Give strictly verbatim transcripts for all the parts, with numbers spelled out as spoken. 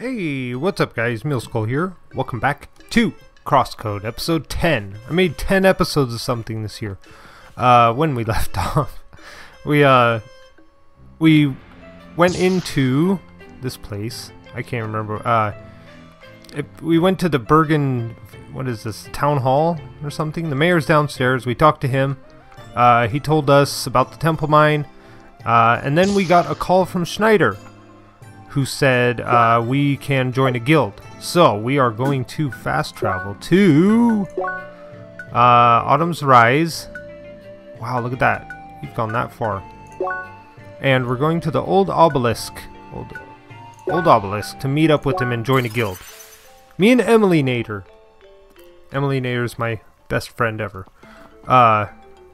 Hey, what's up guys, Muleskull here. Welcome back to Cross Code, episode ten. I made ten episodes of something this year. Uh, when we left off, we, uh, we went into this place. I can't remember. Uh, it, we went to the Bergen, what is this, town hall or something? The mayor's downstairs. We talked to him. Uh, he told us about the temple mine. Uh, and then we got a call from Schneider, who said uh, we can join a guild. So we are going to fast travel to uh, Autumn's Rise. Wow, look at that. We've gone that far. And we're going to the old obelisk. Old, old obelisk to meet up with them and join a guild. Me and Emily Nader. Emily Nader is my best friend ever. Uh,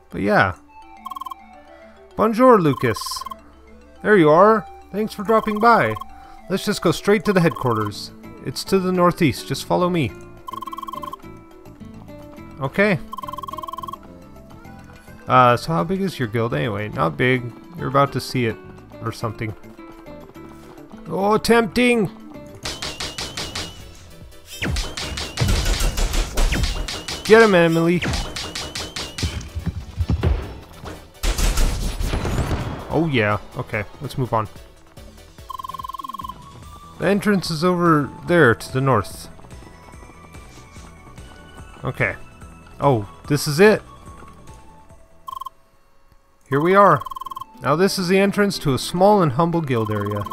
but yeah. Bonjour, Lucas. There you are. Thanks for dropping by. Let's just go straight to the headquarters. It's to the northeast. Just follow me. Okay. Uh, so how big is your guild anyway? Not big. You're about to see it or something. Oh, tempting! Get him, Emily. Oh yeah. Okay. Let's move on. The entrance is over there, to the north. Okay. Oh, this is it! Here we are. Now this is the entrance to a small and humble guild area.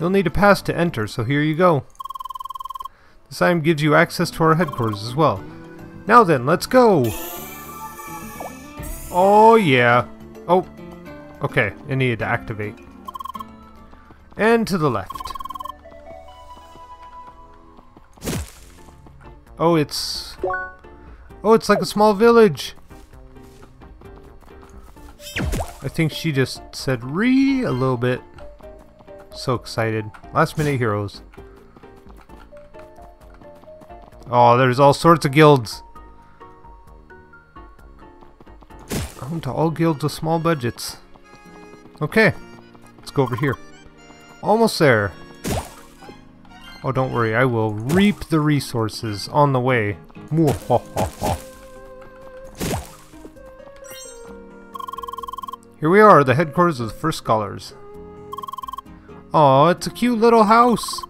You'll need a pass to enter, so here you go. This item gives you access to our headquarters as well. Now then, let's go! Oh yeah. Oh. Okay, I needed to activate. And to the left. Oh, it's... Oh, it's like a small village! I think she just said "re" a little bit. So excited. Last minute heroes. Oh, there's all sorts of guilds. Home to all guilds with small budgets. Okay. Let's go over here. Almost there. Oh, don't worry, I will reap the resources on the way. Here we are, the headquarters of the First Scholars. Oh, it's a cute little house.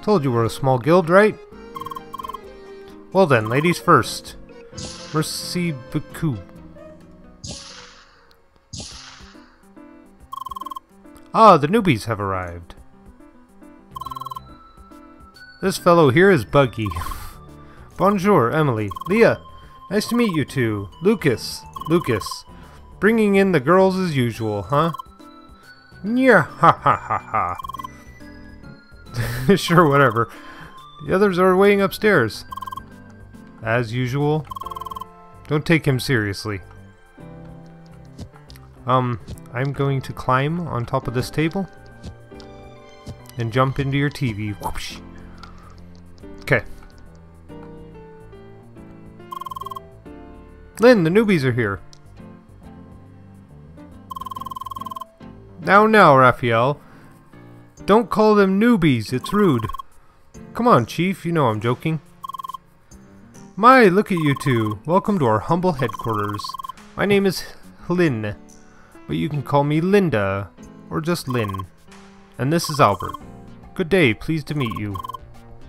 Told you we're a small guild, right? Well then, ladies first. Merci beaucoup. Ah, the newbies have arrived. This fellow here is Buggy. Bonjour, Emily. Leah, nice to meet you two. Lucas. Lucas. Bringing in the girls as usual, huh? Nya, ha ha ha ha. Sure, whatever. The others are waiting upstairs. As usual. Don't take him seriously. Um, I'm going to climb on top of this table and jump into your T V. Whoosh. Okay. Lynn, the newbies are here. Now, now, Raphael. Don't call them newbies, it's rude. Come on, Chief, you know I'm joking. My, look at you two. Welcome to our humble headquarters. My name is Lynn, but you can call me Linda, or just Lynn. And this is Albert. Good day, pleased to meet you.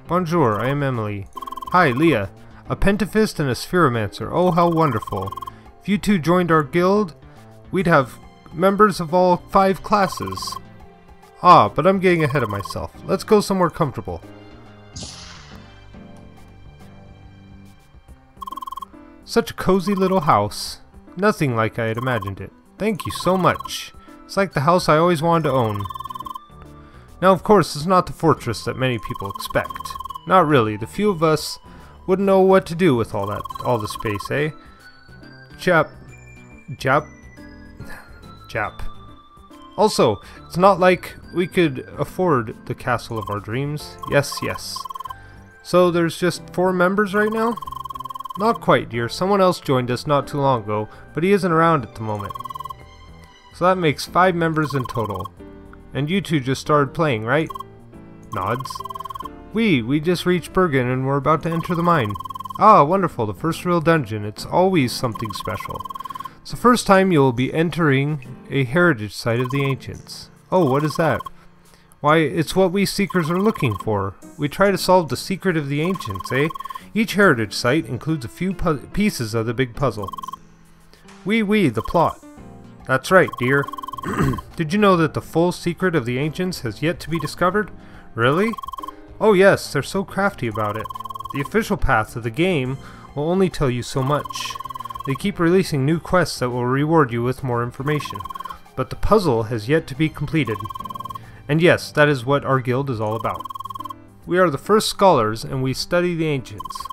Bonjour, I am Emily. Hi, Leah. A pentafist and a spheromancer. Oh, how wonderful. If you two joined our guild, we'd have members of all five classes. Ah, but I'm getting ahead of myself. Let's go somewhere comfortable. Such a cozy little house. Nothing like I had imagined it. Thank you so much. It's like the house I always wanted to own. Now, of course, it's not the fortress that many people expect. Not really. The few of us wouldn't know what to do with all that, all the space, eh? Chap, Jap, Jap. Also, it's not like we could afford the castle of our dreams. Yes, yes. So there's just four members right now? Not quite, dear. Someone else joined us not too long ago, but he isn't around at the moment. So that makes five members in total. And you two just started playing, right? Nods. We, we just reached Bergen and we're about to enter the mine. Ah, wonderful, the first real dungeon. It's always something special. It's the first time you will be entering a heritage site of the ancients. Oh, what is that? Why, it's what we seekers are looking for. We try to solve the secret of the ancients, eh? Each heritage site includes a few pu- pieces of the big puzzle. Wee wee, the plot. That's right, dear. Did you know that the full secret of the ancients has yet to be discovered? Really? Oh yes, they're so crafty about it. The official path of the game will only tell you so much. They keep releasing new quests that will reward you with more information. But the puzzle has yet to be completed. And yes, that is what our guild is all about. We are the First Scholars, and we study the ancients.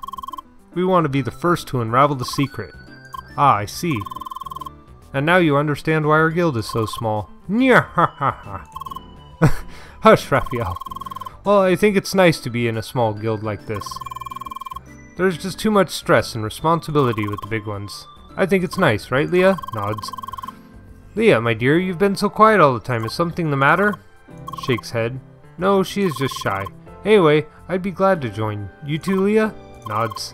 We want to be the first to unravel the secret. Ah, I see. And now you understand why our guild is so small. Hush, Raphael. Well, I think it's nice to be in a small guild like this. There's just too much stress and responsibility with the big ones. I think it's nice, right, Leah? Nods. Leah, my dear, you've been so quiet all the time. Is something the matter? Shakes head. No, she is just shy. Anyway, I'd be glad to join. You too, Leah? Nods.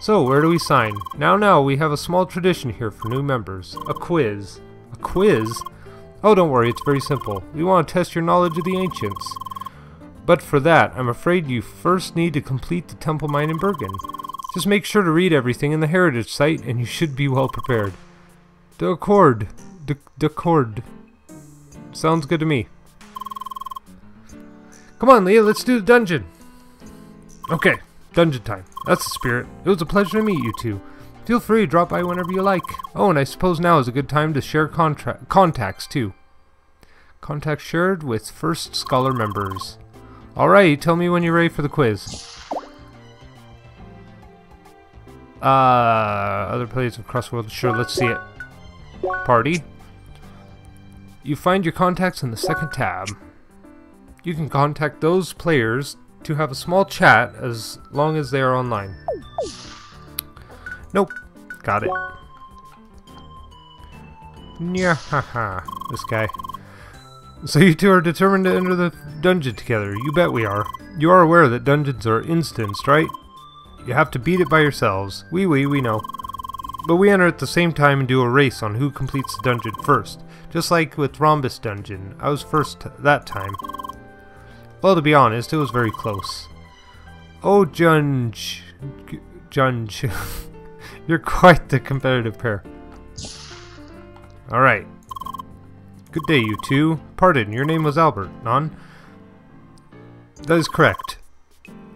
So, where do we sign? Now, now, we have a small tradition here for new members. A quiz. A quiz? Oh, don't worry, it's very simple. We want to test your knowledge of the ancients. But for that, I'm afraid you first need to complete the temple mine in Bergen. Just make sure to read everything in the heritage site, and you should be well prepared. D'accord. D'accord. Sounds good to me. Come on, Leah, let's do the dungeon. Okay, dungeon time. That's the spirit. It was a pleasure to meet you two. Feel free to drop by whenever you like. Oh, and I suppose now is a good time to share contra- contacts, too. Contacts shared with First Scholar members. Alright, tell me when you're ready for the quiz. Uh, other players of Crossworld. Sure, let's see it. Party. You find your contacts in the second tab. You can contact those players to have a small chat as long as they are online. Nope. Got it. Nyahaha. This guy. So you two are determined to enter the dungeon together. You bet we are. You are aware that dungeons are instanced, right? You have to beat it by yourselves. Wee wee, we know. But we enter at the same time and do a race on who completes the dungeon first. Just like with Rhombus Dungeon. I was first that time. Well, to be honest, it was very close. Oh, Junge. Junge. You're quite the competitive pair. Alright. Good day, you two. Pardon, your name was Albert, non? That is correct.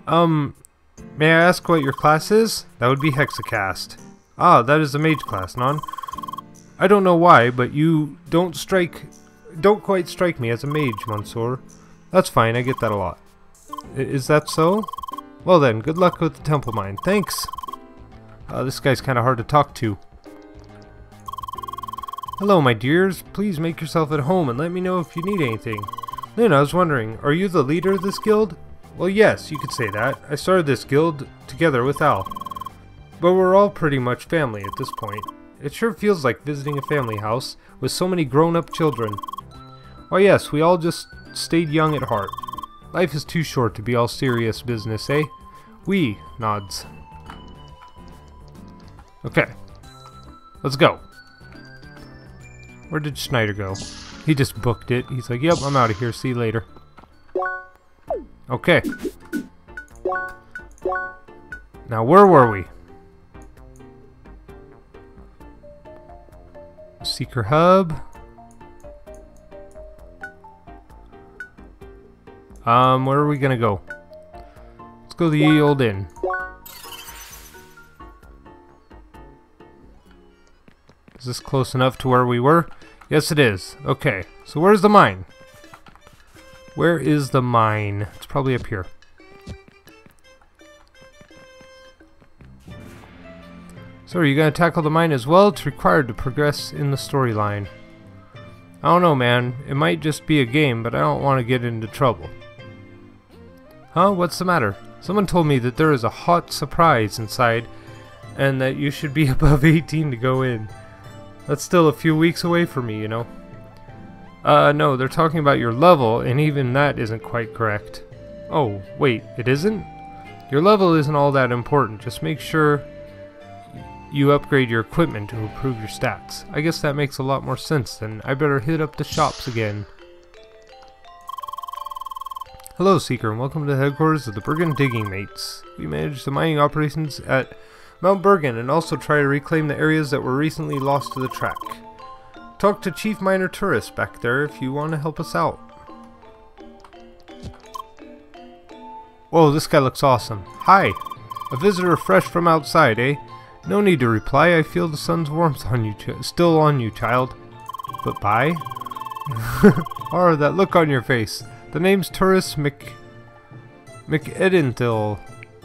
Um, may I ask what your class is? That would be Hexacast. Ah, that is the mage class, non? I don't know why, but you don't strike... don't quite strike me as a mage, Monsieur. That's fine, I get that a lot. I is that so? Well then, good luck with the temple mine. Thanks! Uh, this guy's kind of hard to talk to. Hello, my dears. Please make yourself at home and let me know if you need anything. Lynn, I was wondering, are you the leader of this guild? Well, yes, you could say that. I started this guild together with Al. But we're all pretty much family at this point. It sure feels like visiting a family house with so many grown-up children. Why yes, we all just... stayed young at heart. Life is too short to be all serious business, eh? We nods. Okay. Let's go. Where did Schneider go? He just booked it. He's like, yep, I'm out of here. See you later. Okay. Now, where were we? Seeker Hub. Um, where are we gonna go? Let's go to the old inn. Is this close enough to where we were? Yes, it is. Okay, so where's the mine? Where is the mine? It's probably up here. So are you gonna tackle the mine as well? It's required to progress in the storyline. I don't know, man. It might just be a game, but I don't want to get into trouble. Huh? What's the matter? Someone told me that there is a hot surprise inside and that you should be above eighteen to go in. That's still a few weeks away for me, you know. Uh, no, they're talking about your level, and even that isn't quite correct. Oh, wait, it isn't? Your level isn't all that important. Just make sure you upgrade your equipment to improve your stats. I guess that makes a lot more sense then. I better hit up the shops again. Hello, Seeker, and welcome to the headquarters of the Bergen Digging Mates. We manage the mining operations at Mount Bergen and also try to reclaim the areas that were recently lost to the track. Talk to Chief Miner Tourist back there if you want to help us out. Whoa, this guy looks awesome. Hi! A visitor fresh from outside, eh? No need to reply, I feel the sun's warmth on you, still on you, child. But bye? Or that look on your face. The name's Tourist Mc... McEdenthil,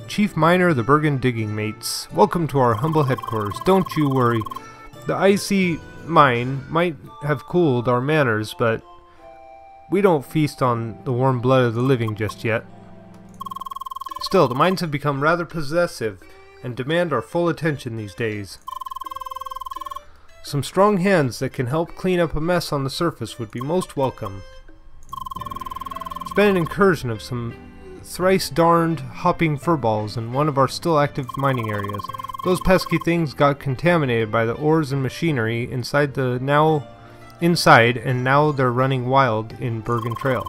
Chief Miner of the Bergen Digging Mates. Welcome to our humble headquarters. Don't you worry. The icy mine might have cooled our manners, but we don't feast on the warm blood of the living just yet. Still, the mines have become rather possessive and demand our full attention these days. Some strong hands that can help clean up a mess on the surface would be most welcome. It's been an incursion of some thrice-darned hopping furballs in one of our still-active mining areas. Those pesky things got contaminated by the ores and machinery inside the now inside, and now they're running wild in Bergen Trail.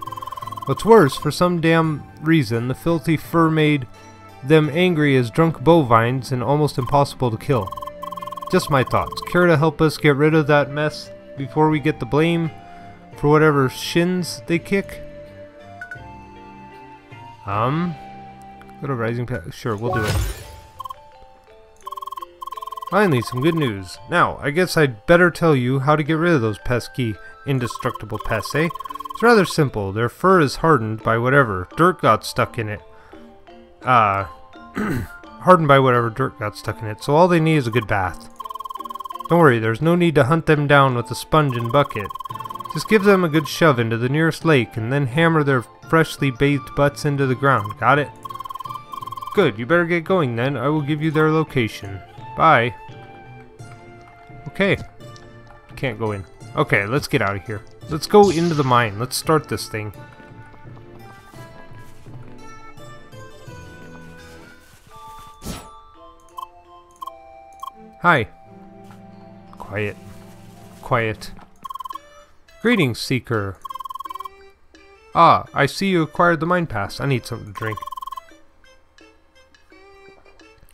What's worse, for some damn reason, the filthy fur made them angry as drunk bovines and almost impossible to kill. Just my thoughts. Care to help us get rid of that mess before we get the blame for whatever shins they kick? Um, go to Rising Path. Sure, we'll do it. Finally, some good news. Now, I guess I'd better tell you how to get rid of those pesky, indestructible pests, eh? It's rather simple. Their fur is hardened by whatever dirt got stuck in it. Uh, hardened by whatever dirt got stuck in it, so all they need is a good bath. Don't worry, there's no need to hunt them down with a sponge and bucket. Just give them a good shove into the nearest lake and then hammer their freshly bathed butts into the ground. Got it? Good, you better get going then. I will give you their location. Bye. Okay. Can't go in. Okay, let's get out of here. Let's go into the mine. Let's start this thing. Hi. Quiet. Quiet. Greetings, Seeker. Ah, I see you acquired the mine pass. I need something to drink.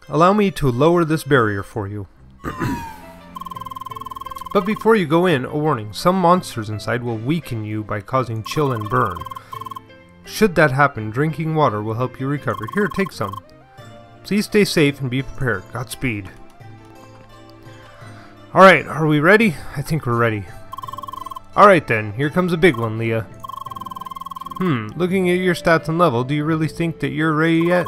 Allow me to lower this barrier for you. But before you go in, a warning. Some monsters inside will weaken you by causing chill and burn. Should that happen, drinking water will help you recover. Here, take some. Please stay safe and be prepared. Godspeed. Alright, are we ready? I think we're ready. Alright then, here comes a big one, Leah. Hmm, looking at your stats and level, do you really think that you're ready yet?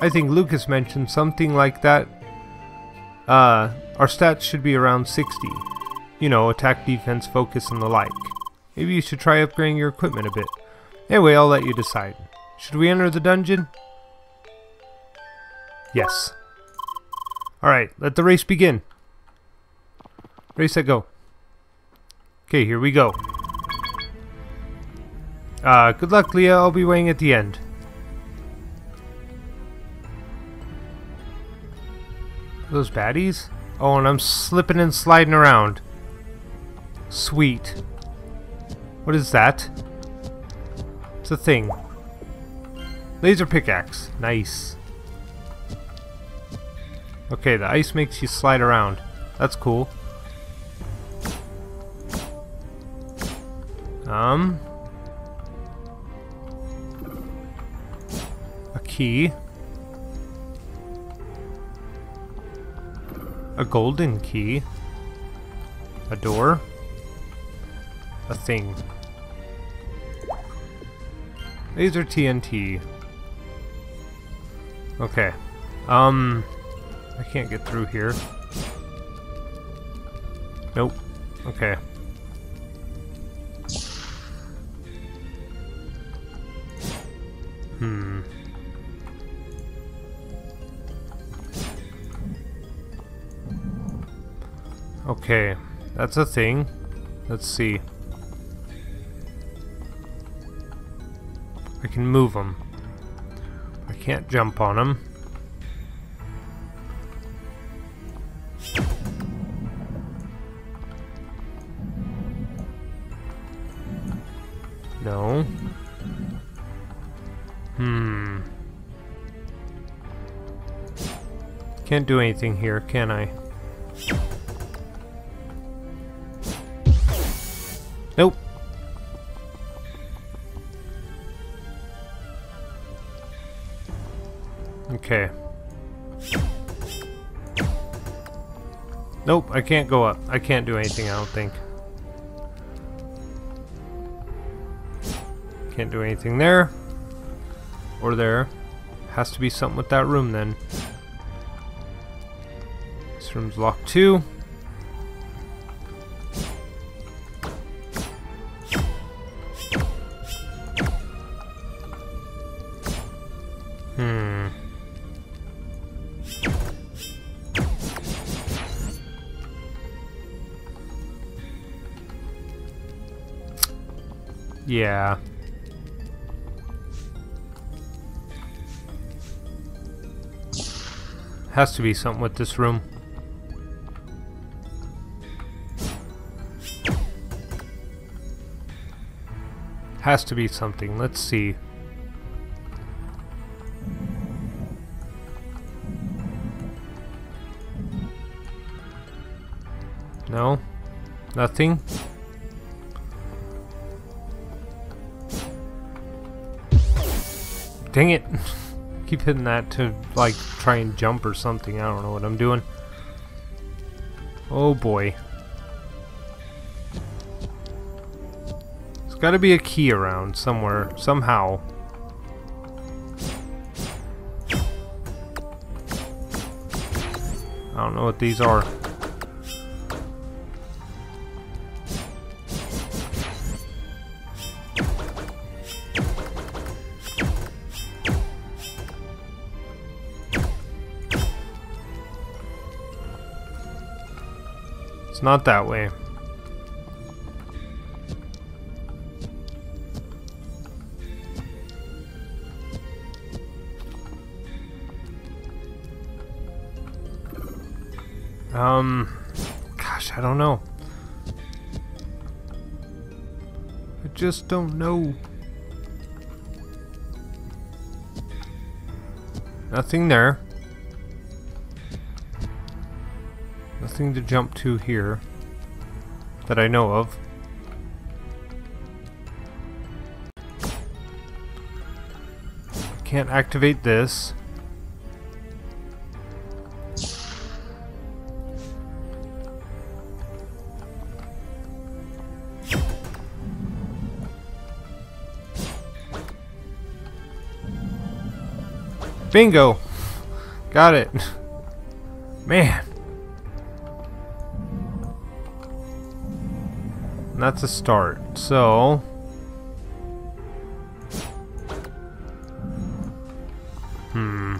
I think Lucas mentioned something like that. Uh, our stats should be around sixty. You know, attack, defense, focus, and the like. Maybe you should try upgrading your equipment a bit. Anyway, I'll let you decide. Should we enter the dungeon? Yes. Alright, let the race begin. Race, set, go. Okay, here we go. Uh, good luck, Leah. I'll be waiting at the end. Those baddies? Oh, and I'm slipping and sliding around. Sweet. What is that? It's a thing. Laser pickaxe. Nice. Okay, the ice makes you slide around. That's cool. Um, a key, a golden key, a door, a thing, laser T N T. Okay, um, I can't get through here. Nope. Okay. Hmm. Okay, that's a thing. Let's see. I can move them. can't jump on him. No. Hmm. Can't do anything here, can I? Nope. Okay. Nope, I can't go up. I can't do anything, I don't think. Can't do anything there. Or there. Has to be something with that room then. This room's locked too. Hmm. Yeah. Has to be something with this room. Has to be something. Let's see. No? Nothing? Dang it! Keep hitting that to, like, try and jump or something. I don't know what I'm doing. Oh boy. There's gotta be a key around somewhere, somehow. I don't know what these are. It's not that way. Um, gosh, I don't know. I just don't know. Nothing there. Nothing to jump to here that I know of. Can't activate this. Bingo! Got it. Man. And that's a start, so... Hmm.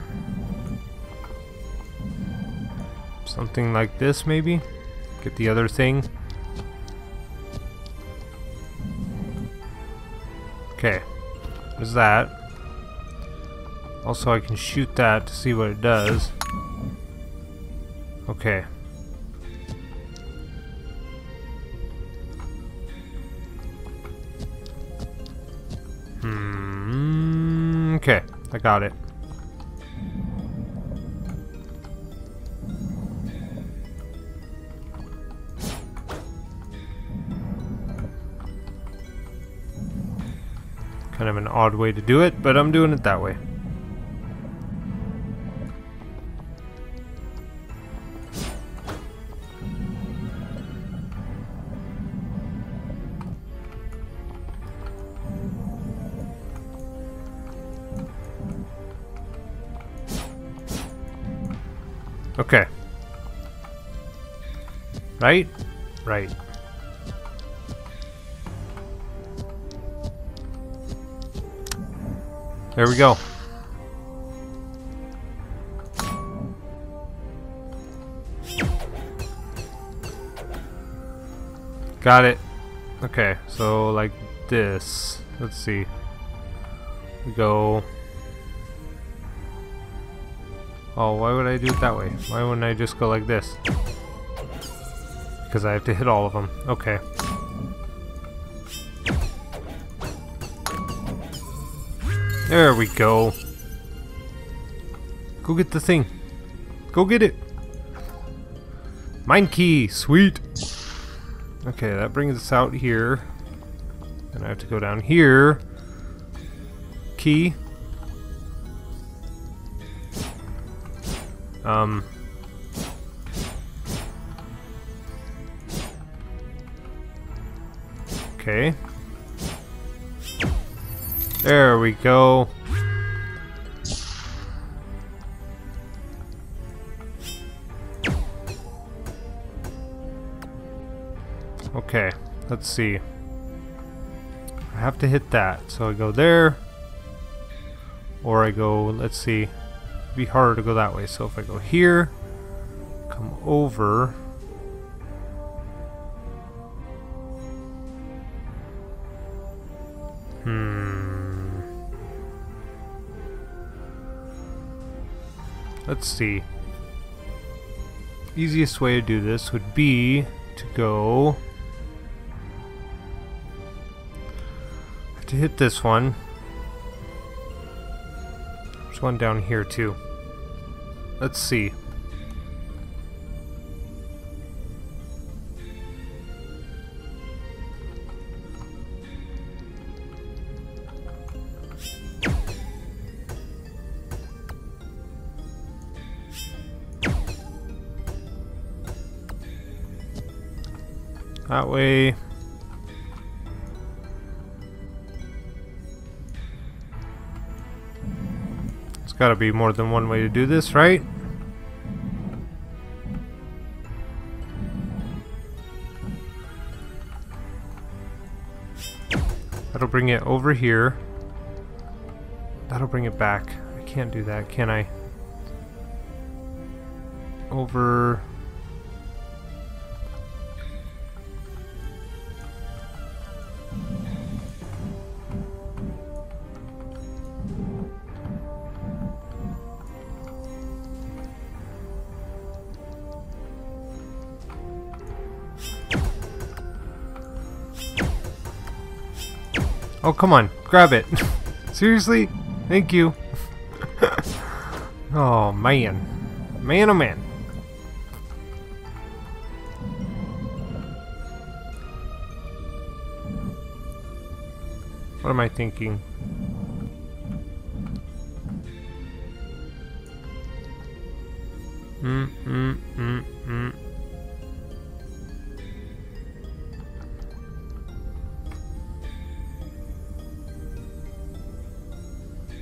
Something like this, maybe? Get the other thing. Okay. There's that. Also, I can shoot that to see what it does. Okay. Okay, I got it. Kind of an odd way to do it, but I'm doing it that way. Okay. Right? Right. There we go. Got it. Okay, so like this. Let's see. We go... Oh, why would I do it that way? Why wouldn't I just go like this? Because I have to hit all of them. Okay. There we go. Go get the thing. Go get it. Mind key. Sweet. Okay, that brings us out here. And I have to go down here. Key. Um. Okay. There we go. Okay, let's see. I have to hit that, so I go there. Or I go, let's see. It'd be harder to go that way, so if I go here, come over. Hmm. Let's see. Easiest way to do this would be to go. I have to hit this one. There's one down here too. Let's see. That way. It's got to be more than one way to do this, right? That'll bring it over here. That'll bring it back. I can't do that, can I? Over. Oh, come on. Grab it. Seriously? Thank you. Oh, man. Man, oh, man. What am I thinking? Mm, mm, mm, mm.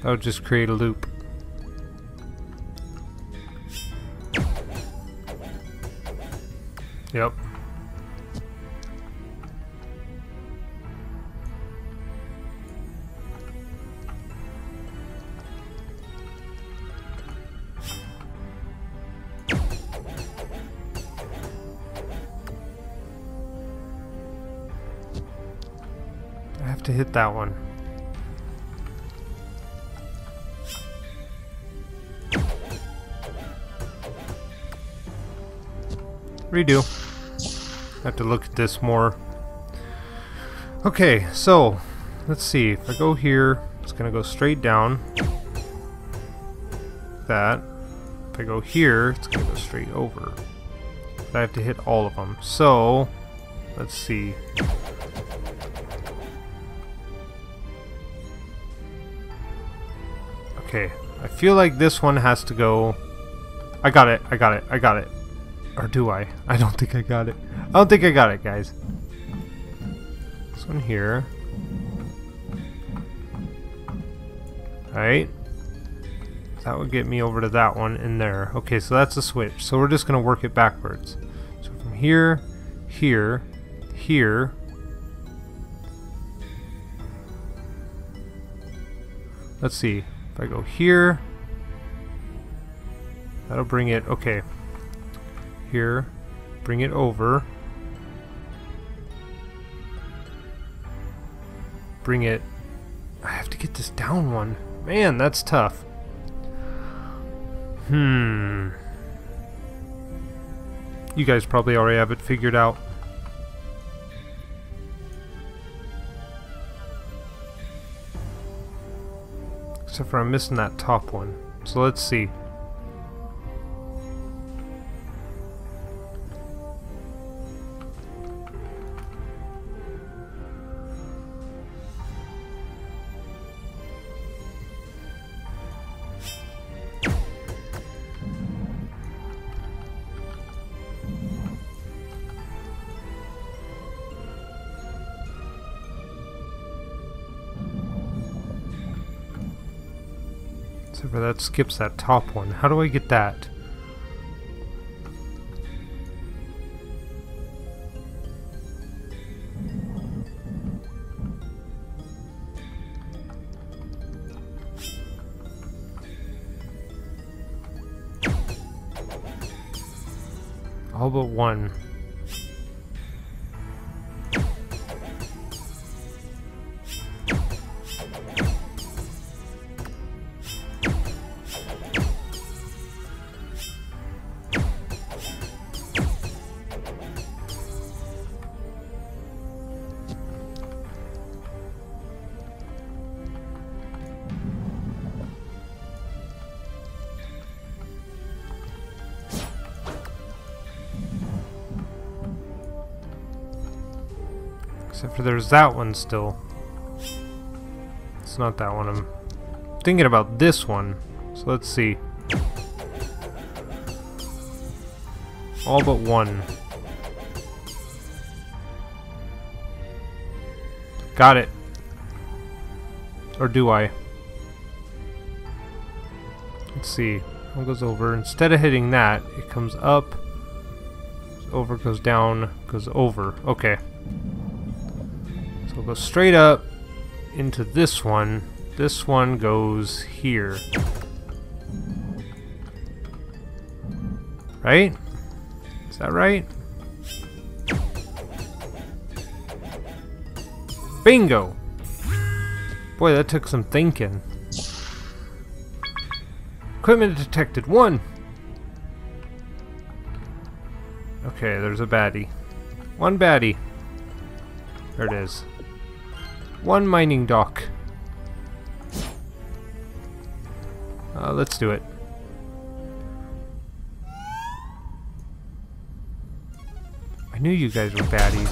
That would just create a loop. Yep. I have to hit that one. Redo. I have to look at this more. Okay, so let's see. If I go here, it's gonna go straight down. Like that. If I go here, it's gonna go straight over. But I have to hit all of them. So let's see. Okay, I feel like this one has to go. I got it. I got it. I got it. Or do I? I don't think I got it. I don't think I got it, guys. This one here. Alright. That would get me over to that one in there. Okay, so that's a switch. So we're just going to work it backwards. So from here, here, here. Let's see. If I go here, that'll bring it. Okay. Here, bring it over, bring it. I have to get this down one. Man, that's tough. Hmm. You guys probably already have it figured out. Except for I'm missing that top one. So let's see. That skips that top one. How do I get that? All but one. Except for there's that one still. It's not that one. I'm thinking about this one. So let's see. All but one. Got it. Or do I? Let's see. It goes over. Instead of hitting that, it comes up. Over goes down, goes over. Okay. We'll go straight up into this one. This one goes here. Right? Is that right? Bingo! Boy, that took some thinking. Equipment detected. One! Okay, there's a baddie. One baddie. There it is. One mining dock. Uh, let's do it. I knew you guys were baddies.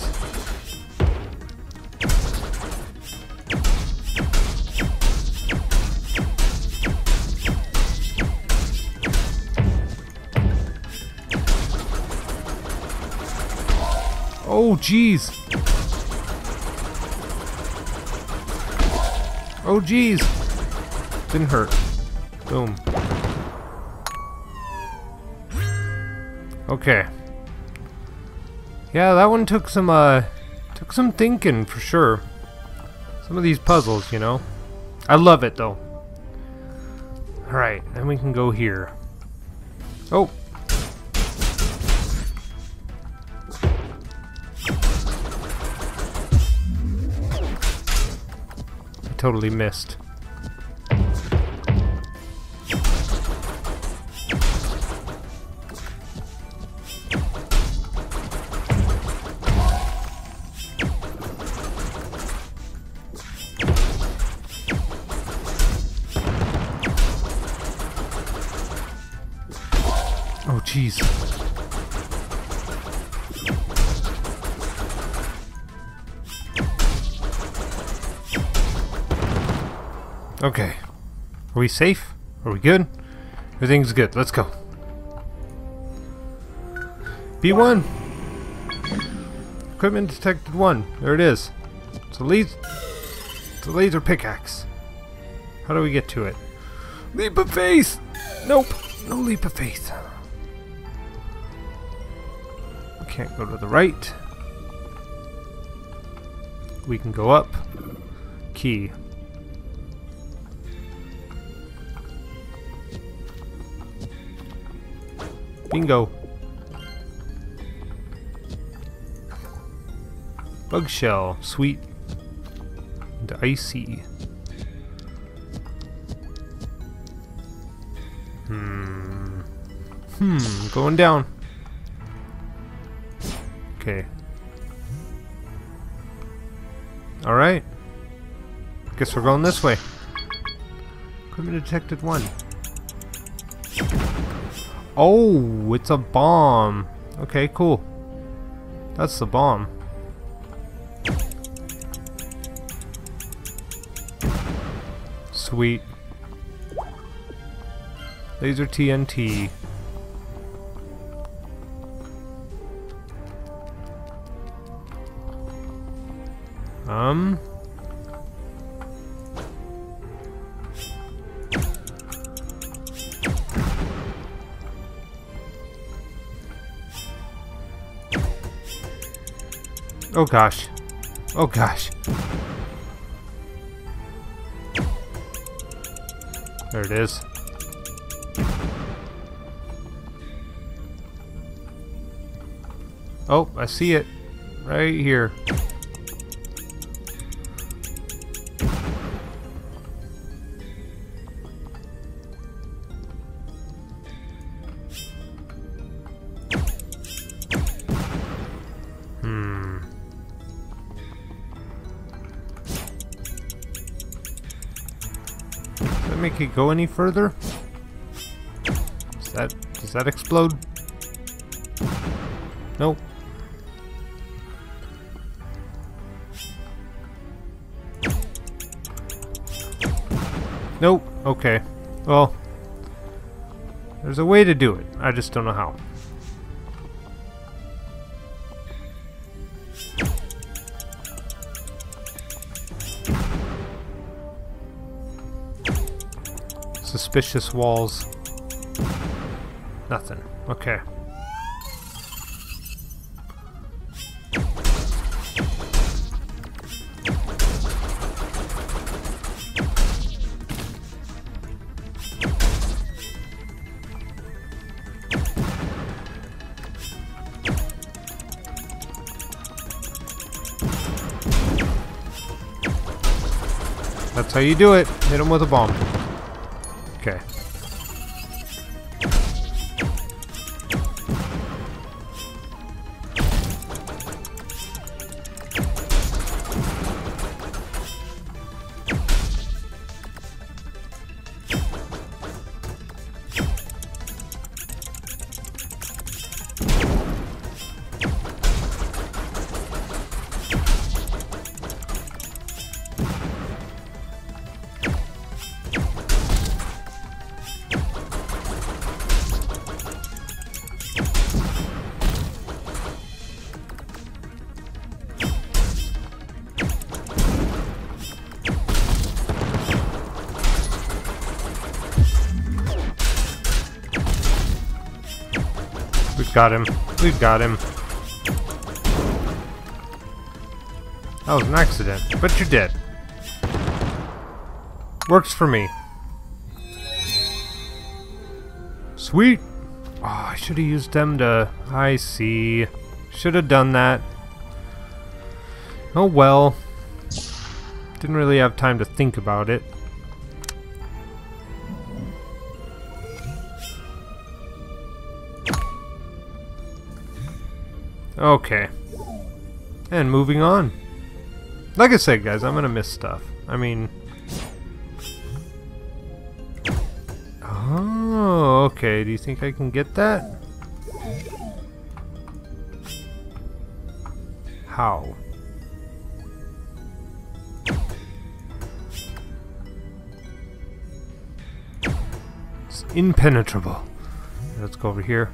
Oh, geez. Oh geez! Didn't hurt. Boom. Okay. Yeah, that one took some uh took some thinking for sure. Some of these puzzles, you know. I love it though. Alright, then we can go here. Oh! Totally missed. Oh, jeez. Okay. Are we safe? Are we good? Everything's good. Let's go. B one! Equipment detected one. There it is. It's a, laser, it's a laser pickaxe. How do we get to it? Leap of faith! Nope. No leap of faith. We can't go to the right. We can go up. Key. Bingo. Bug shell, sweet and icy. Hmm. Hmm, going down. Okay. Alright. Guess we're going this way. Equipment detected one. Oh, it's a bomb. Okay, cool. That's the bomb. Sweet. Laser T N T. Um. Oh gosh. Oh gosh. There it is. Oh, I see it. Right here. Make it go any further? Does that does that explode? Nope. Nope. Okay. Well, there's a way to do it. I just don't know how. Suspicious walls. Nothing. Okay. That's how you do it. Hit him with a bomb. Okay. Got him. We've got him. That was an accident, but you're dead. Works for me. Sweet! Oh, I should have used them to... I see. Should have done that. Oh well. Didn't really have time to think about it. Okay, and moving on. Like I said, guys, I'm gonna miss stuff. I mean, oh, okay. Do you think I can get that? How? It's impenetrable. Let's go over here.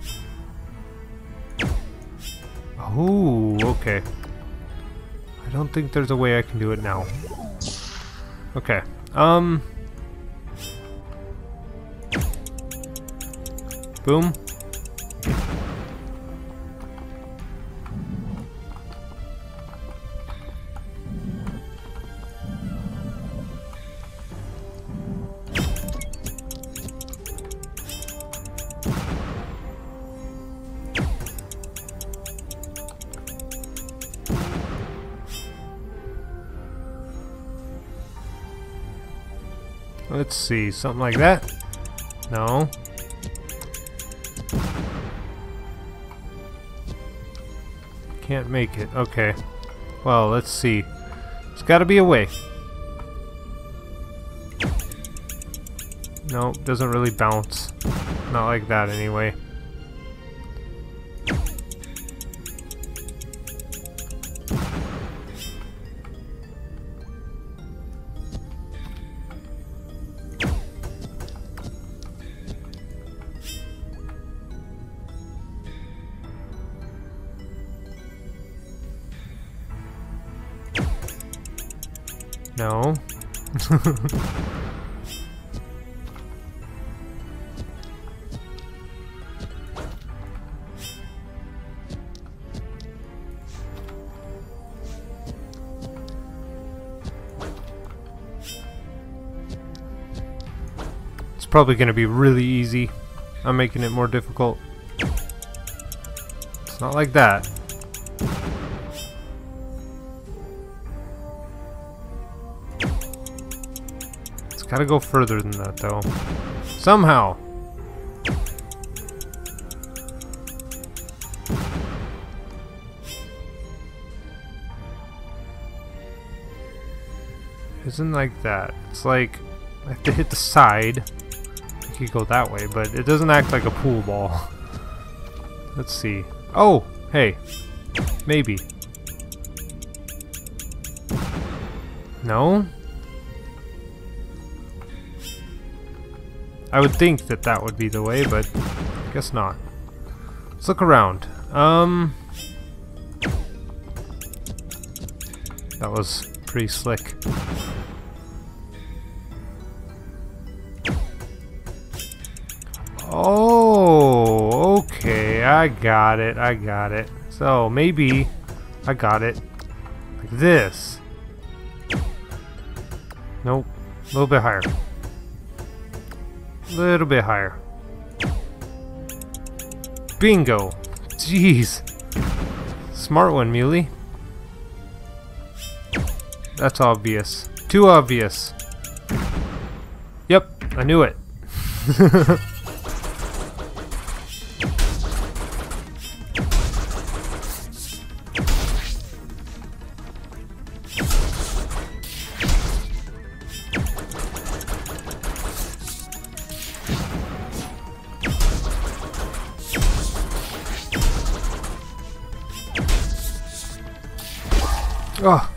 Ooh, okay. I don't think there's a way I can do it now. Okay. Um. Boom. Let's see, something like that? No. Can't make it. Okay. Well, let's see. There's gotta be a way. No, doesn't really bounce. Not like that, anyway. No. It's probably going to be really easy. I'm making it more difficult. It's not like that. Gotta go further than that, though. Somehow! Isn't like that. It's like, I have to hit the side. I could go that way, but it doesn't act like a pool ball. Let's see. Oh! Hey! Maybe. No? I would think that that would be the way, but I guess not. Let's look around. Um, that was pretty slick. Oh, okay. I got it. I got it. So maybe I got it like this. Nope. A little bit higher. Little bit higher. Bingo! Jeez! Smart one, Muley. That's obvious. Too obvious. Yep, I knew it. Oh.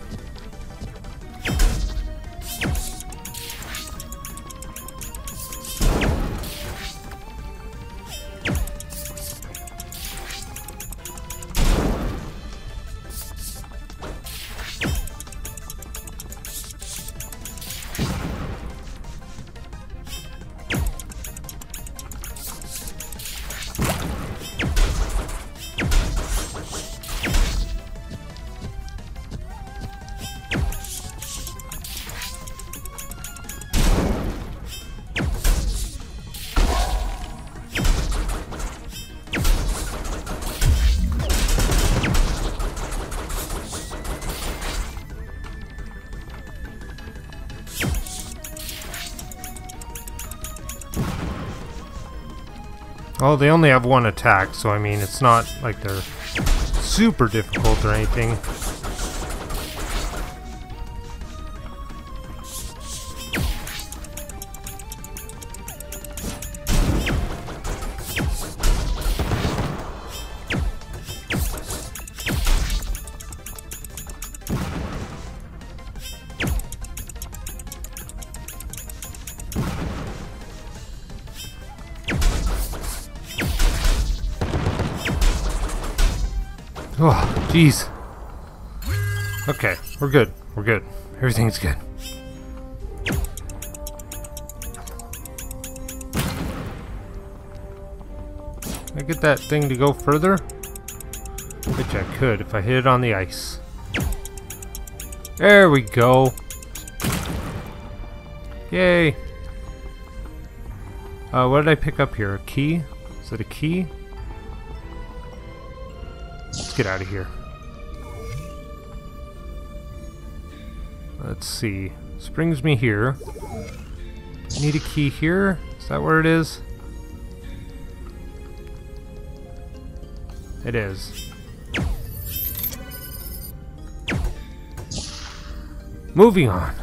Oh, they only have one attack, so I mean, it's not like they're super difficult or anything. Oh, jeez. Okay, we're good. We're good. Everything's good. Can I get that thing to go further? Which I could if I hit it on the ice. There we go. Yay. Uh, what did I pick up here? A key? Is it a key? Get out of here. Let's see. This brings me here. Need a key here? Is that where it is? It is. Moving on.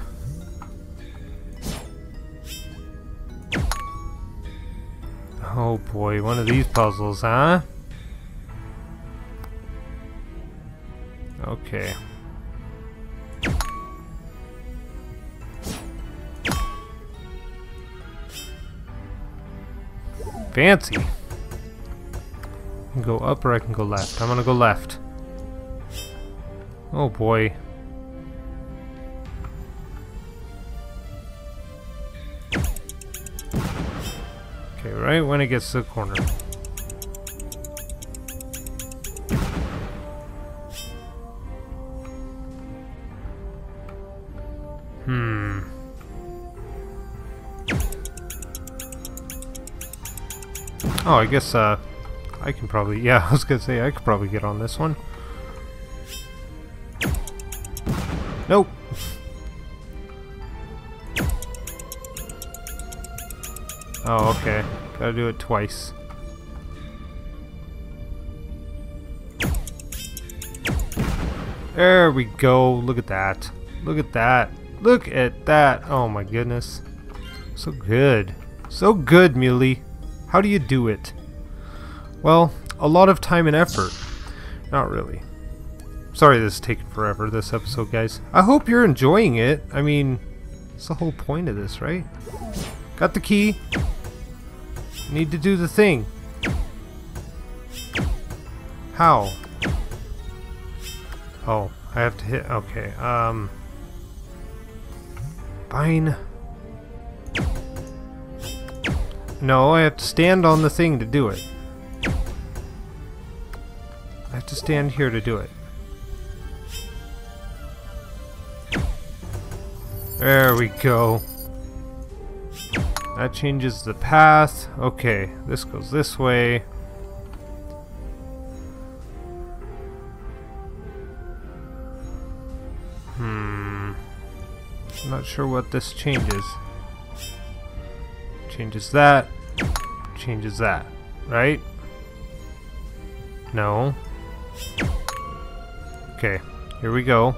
Oh boy, one of these puzzles, huh? Okay. Fancy. I can go up or I can go left. I'm gonna go left. Oh boy. Okay, right when it gets to the corner. Hmm. Oh, I guess, uh, I can probably, yeah, I was gonna say, I could probably get on this one. Nope. Oh, okay. Gotta do it twice. There we go. Look at that. Look at that. Look at that. Oh my goodness. So good. So good, Muley. How do you do it? Well, a lot of time and effort. Not really. Sorry this is taking forever, this episode, guys. I hope you're enjoying it. I mean, that's the whole point of this, right? Got the key. Need to do the thing. How? Oh, I have to hit... Okay, um... fine. No, I have to stand on the thing to do it. I have to stand here to do it. There we go. That changes the path. Okay, this goes this way. Hmm. I'm not sure what this changes. Changes that. Changes that. Right? No. Okay, here we go.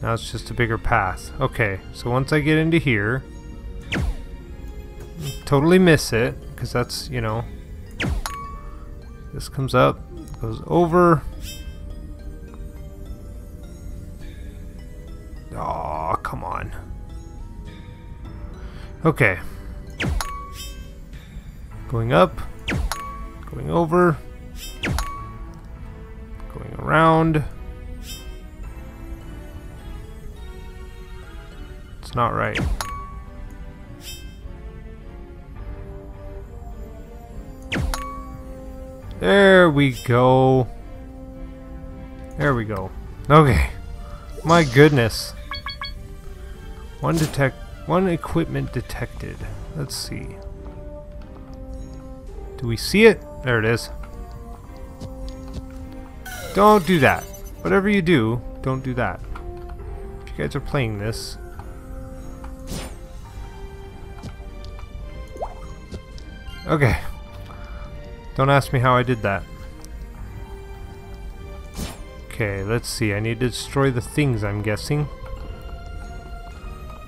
Now it's just a bigger path. Okay, so once I get into here, totally miss it, because that's, you know, this comes up, goes over. Aw, come on. Okay. Going up, going over, going around. It's not right. There we go. There we go. Okay. My goodness. One detect one equipment detected. Let's see. Do we see it? There it is. Don't do that. Whatever you do, don't do that. If you guys are playing this, okay. Don't ask me how I did that. Okay, let's see. I need to destroy the things, I'm guessing.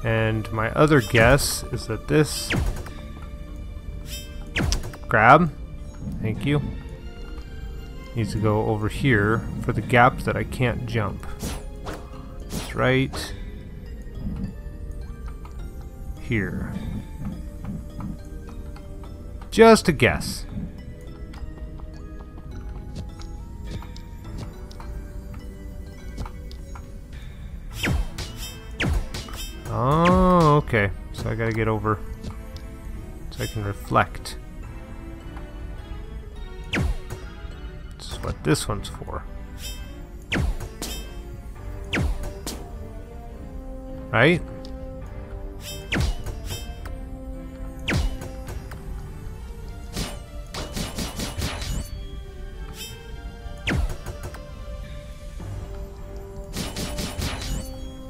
And my other guess is that this... Grab. Thank you. Needs to go over here for the gap that I can't jump. That's right. Here. Just a guess. Oh, okay. So I gotta get over so I can reflect. That's what this one's for. Right?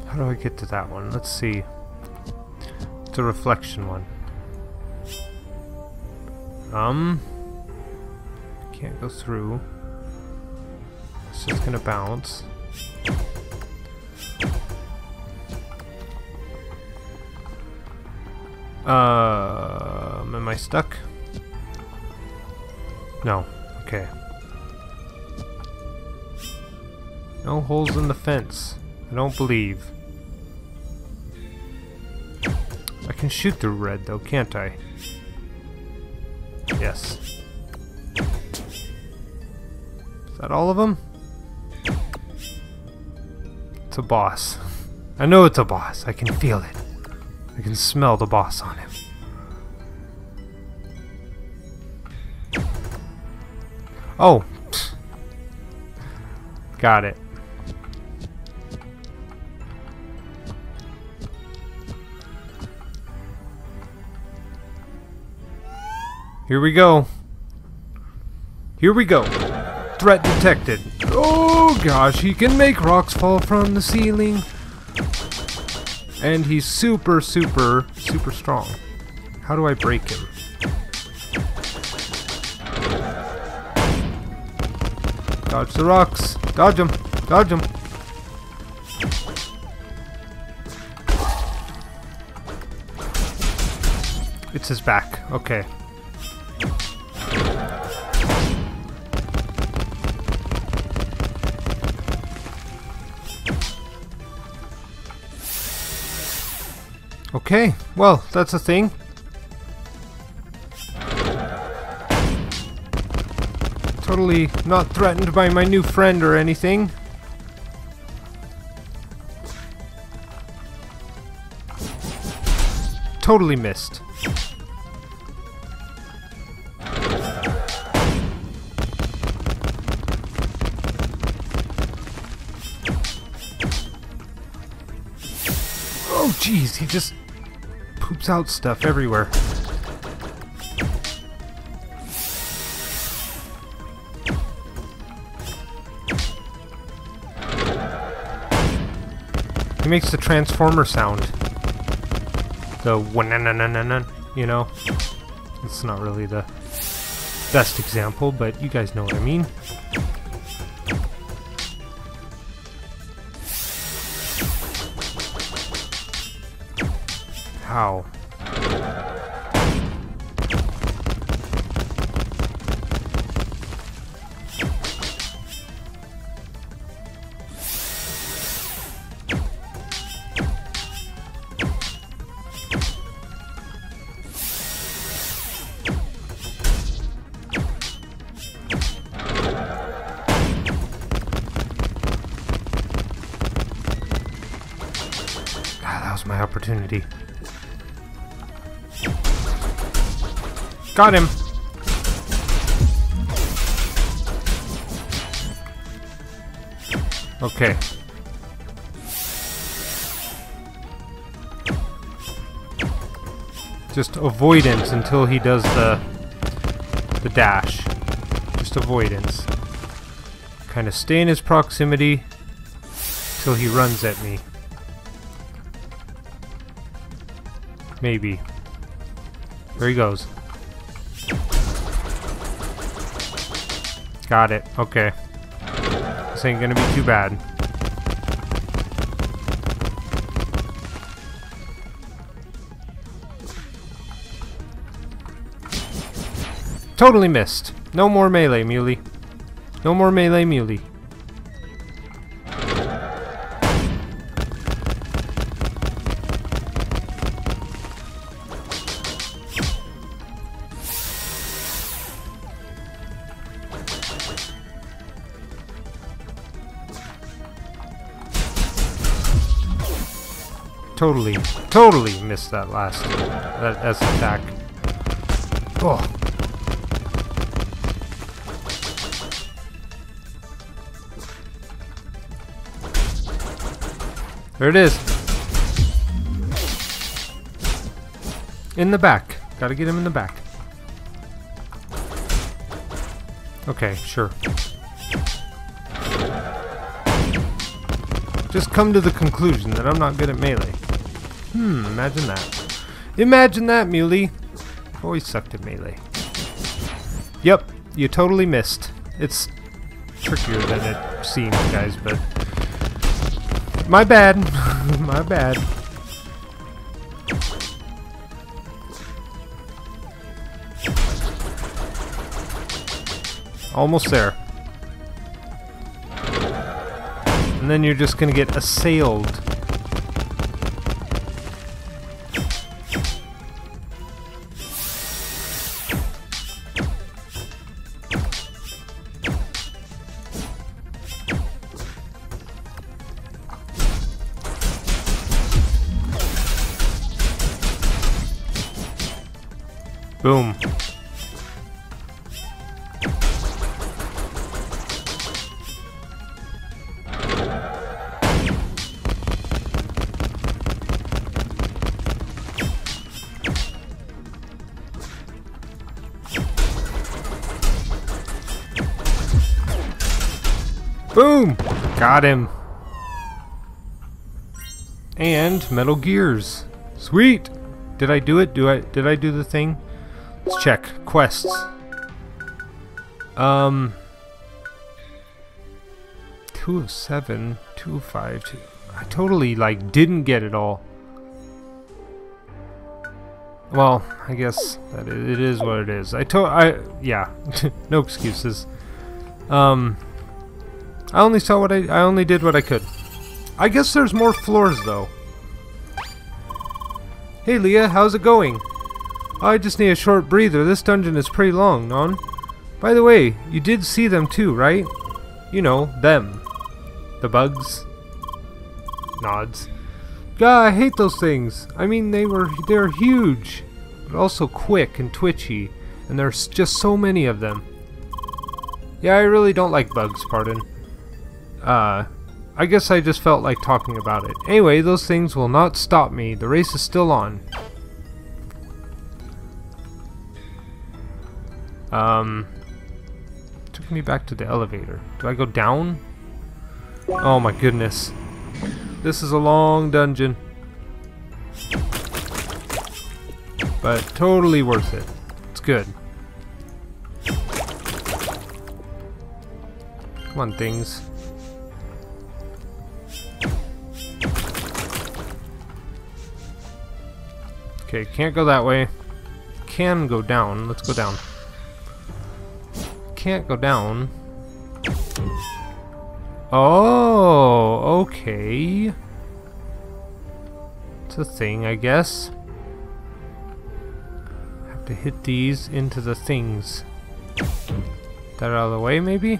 How do I get to that one? Let's see. It's a reflection one. Um. Can't go through. It's just gonna bounce. Uh, am I stuck? No. Okay. No holes in the fence. I don't believe. I can shoot through red though, can't I? Yes. Is that all of them? It's a boss. I know it's a boss. I can feel it. I can smell the boss on him. Oh! Pfft. Got it. Here we go. Here we go. Threat detected. Oh gosh, he can make rocks fall from the ceiling. And he's super, super, super strong. How do I break him? Dodge the rocks. Dodge them. Dodge them. It's his back. Okay. Okay, well, that's a thing. Totally not threatened by my new friend or anything. Totally missed. Oh, jeez, he just... poops out stuff everywhere. He makes the transformer sound. The wa-na-na-na-na-na, you know? It's not really the best example, but you guys know what I mean. How? Ah, that was my opportunity. Got him. Okay. Just avoidance until he does the the dash. Just avoidance. Kind of stay in his proximity till he runs at me. Maybe. There he goes. Got it. Okay. This ain't gonna be too bad. Totally missed. No more melee, Muley. No more melee, Muley. Totally, totally missed that last that S attack. Oh. There it is. In the back. Gotta get him in the back. Okay, sure. Just come to the conclusion that I'm not good at melee. Hmm, imagine that. Imagine that, Muley! Always sucked at melee. Yep, you totally missed. It's trickier than it seemed, guys, but my bad. My bad. Almost there. And then you're just gonna get assailed. Boom. Boom! Got him. And metal gears. Sweet. Did I do it? Do I did I do the thing? Let's check. Quests. Um two oh seven, two oh five, two. I totally like didn't get it all. Well, I guess that it is what it is. I to I yeah. No excuses. Um I only saw what I I only did what I could. I guess there's more floors though. Hey Leah, how's it going? I just need a short breather. This dungeon is pretty long, non? By the way, you did see them too, right? You know, them. The bugs. Nods. God, I hate those things. I mean, they were they're huge, but also quick and twitchy, and there's just so many of them. Yeah, I really don't like bugs, pardon. Uh, I guess I just felt like talking about it. Anyway, those things will not stop me. The race is still on. Um, took me back to the elevator. Do I go down? Oh my goodness. This is a long dungeon. But totally worth it. It's good. Come on, things. Okay, can't go that way. Can go down. Let's go down. Can't go down. Oh, okay. It's a thing, I guess. Have to hit these into the things. That out of the way, maybe?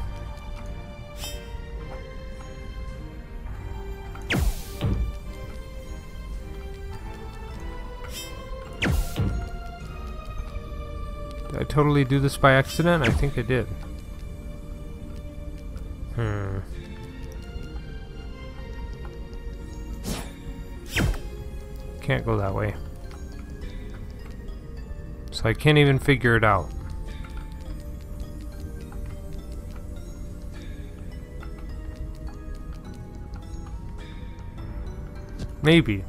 Did I totally do this by accident? I think I did. Hmm. Can't go that way. So I can't even figure it out. Maybe.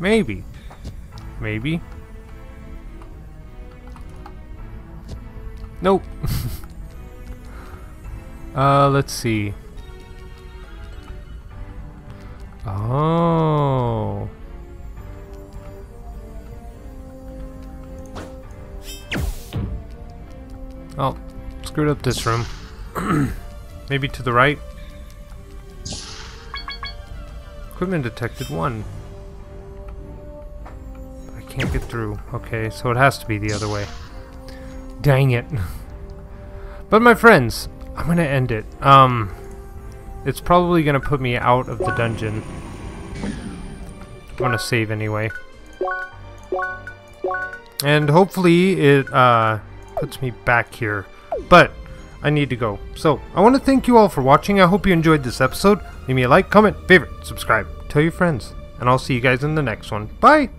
Maybe. Maybe. Nope. uh, let's see. Oh. Oh, screwed up this room. Maybe to the right. Equipment detected one. I can't get through. Okay, so it has to be the other way. Dang it. But my friends, I'm gonna end it. Um, it's probably gonna put me out of the dungeon. I'm gonna save anyway. And hopefully it uh, puts me back here. But I need to go. So I want to thank you all for watching. I hope you enjoyed this episode. Leave me a like, comment, favorite, subscribe. Tell your friends. And I'll see you guys in the next one. Bye!